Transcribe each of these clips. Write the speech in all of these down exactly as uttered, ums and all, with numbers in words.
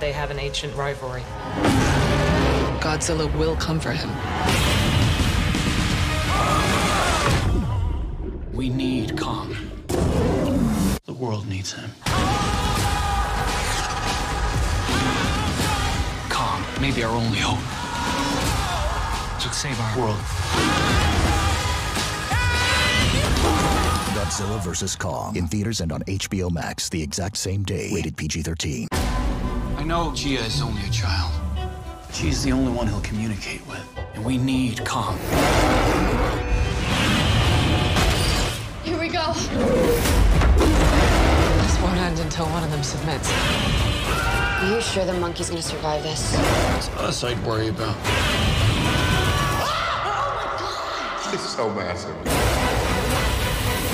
They have an ancient rivalry. Godzilla will come for him. We need Kong. The world needs him. Kong may be our only hope. So save our world. Godzilla versus. Kong. In theaters and on H B O Max the exact same day. Rated P G thirteen. I know Gia is only a child. She's the only one he'll communicate with. And we need Kong. Here we go. This won't end until one of them submits. Are you sure the monkey's gonna survive this? It's us I'd worry about. Ah! Oh my God! It's so massive.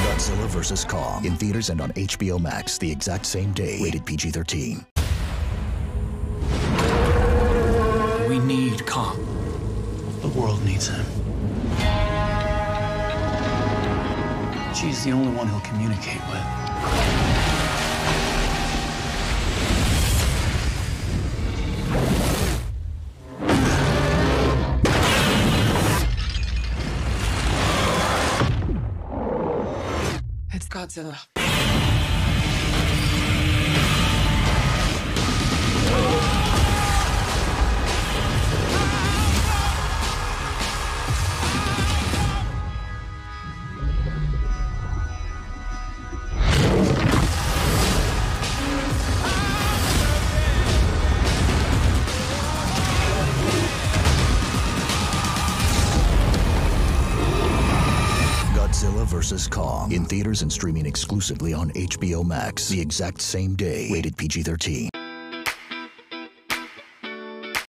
Godzilla versus. Kong. In theaters and on H B O Max the exact same day. Rated P G thirteen. We need Kong. The world needs him. She's the only one he'll communicate Godzilla. Godzilla versus. Kong. In theaters and streaming exclusively on H B O Max the exact same day. Rated P G thirteen.